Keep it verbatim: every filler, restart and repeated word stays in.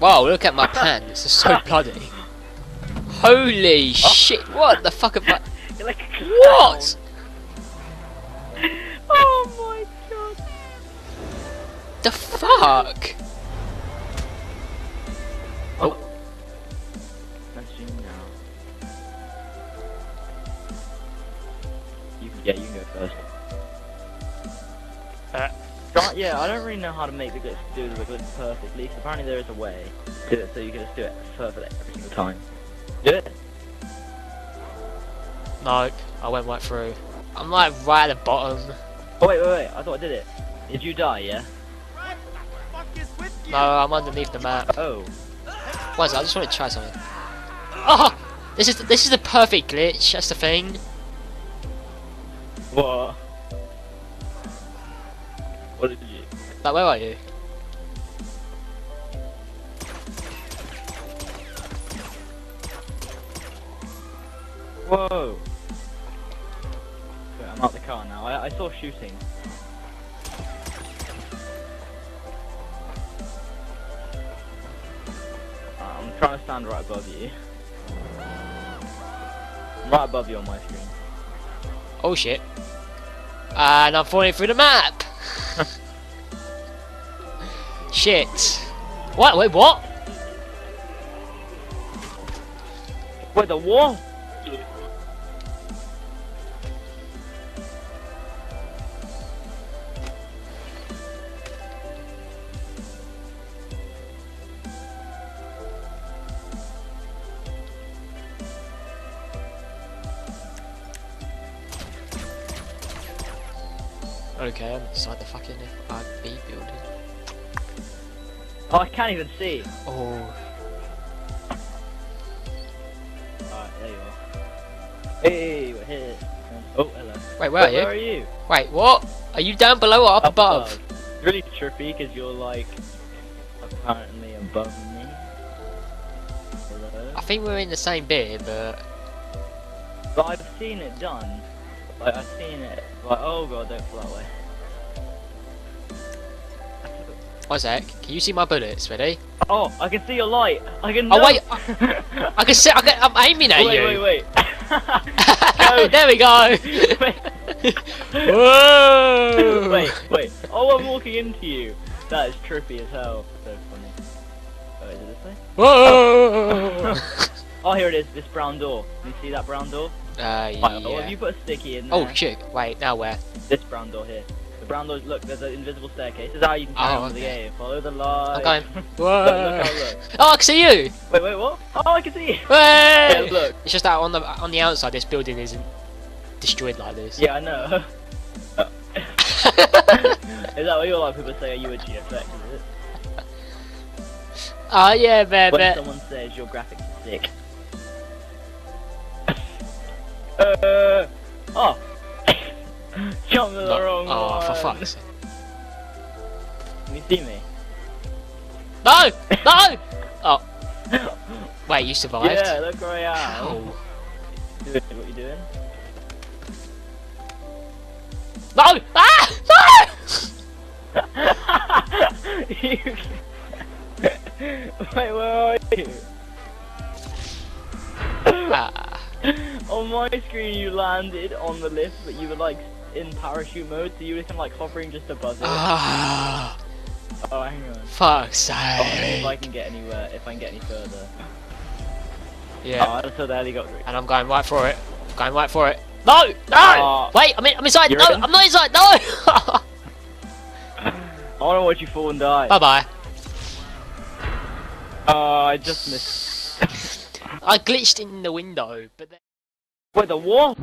Wow, look at my pants, they're so bloody. Holy oh. shit, what the fuck have I... You're like a clown. What? Oh my god. The fuck? Oh. You can, yeah, you can go first. Uh. Yeah, I don't really know how to make the glitch do the glitch perfectly, because apparently there is a way to do it, so you can just do it perfectly every single time. Do it! Nope, I went right through. I'm like right at the bottom. Oh wait, wait, wait, I thought I did it. Did you die, yeah? No, I'm underneath the map. Oh. What is it? I just want to try something. Oh! This is the, this is the perfect glitch, that's the thing. What? What did you? Like, where are you? Whoa! Wait, I'm out the car now. I, I saw shooting. Uh, I'm trying to stand right above you. Right above you on my screen. Oh shit! And I'm falling through the map. Shit. What? Wait, what? Wait, the wall? Okay, I'm inside the fucking F I B building. Oh, I can't even see. Oh. Alright, there you are. Hey, we're here. Oh, hello. Wait, where Wait, are you? Where are you? Wait, what? Are you down below or up, up above? above? It's really trippy because you're like apparently above me. Hello? I think we're in the same bit, but. But I've seen it done. Like, I've seen it. Like, oh god, don't fall that way. Isaac, can you see my bullets? Ready? Oh, I can see your light. I can. Oh no. wait, I, I can see. I can, I'm aiming at wait, you. Wait, wait, wait. There we go. Wait. Whoa! Wait, wait. Oh, I'm walking into you. That is trippy as hell. So funny. Oh, is it this way? Whoa! Oh. Oh, here it is. This brown door. Can you see that brown door? Uh, yeah. Oh, have you put a sticky in there? Oh shit! Wait, now where? This brown door here. The brown door. Look, there's an invisible staircase. This is how you can get into the game. Follow the light. I'm going. Whoa! Look, look, look. Oh, I can see you. Wait, wait, what? Oh, I can see you. Hey! Yeah, look. It's just that on the on the outside, this building isn't destroyed like this. Yeah, I know. Oh. Is that what you like people say? Are you a G F X? Is it? Oh yeah, man. When but... someone says your graphics are sick. Uh, oh! Jump to the no. wrong oh, one! Oh, for fuck's sake. Can you see me? No! No! Oh. Wait, you survived? Yeah, look where I am. Oh. What are you doing? No! Ah! No! You... Wait, where are you? Ah. On my screen you landed on the lift, but you were like in parachute mode, so you were kind of like hovering just above it. Oh, oh hang on. Fuck's sake. Oh, if I can get anywhere, if I can get any further. Yeah. Oh, I just saw the helicopter. And I'm going right for it. I'm going right for it. No! No! Uh, Wait, I'm, in, I'm inside. No, in? I'm not inside. No! I don't want you to fall and die. Bye-bye. Oh, I just missed. I glitched in the window, but then... Wait, the wall?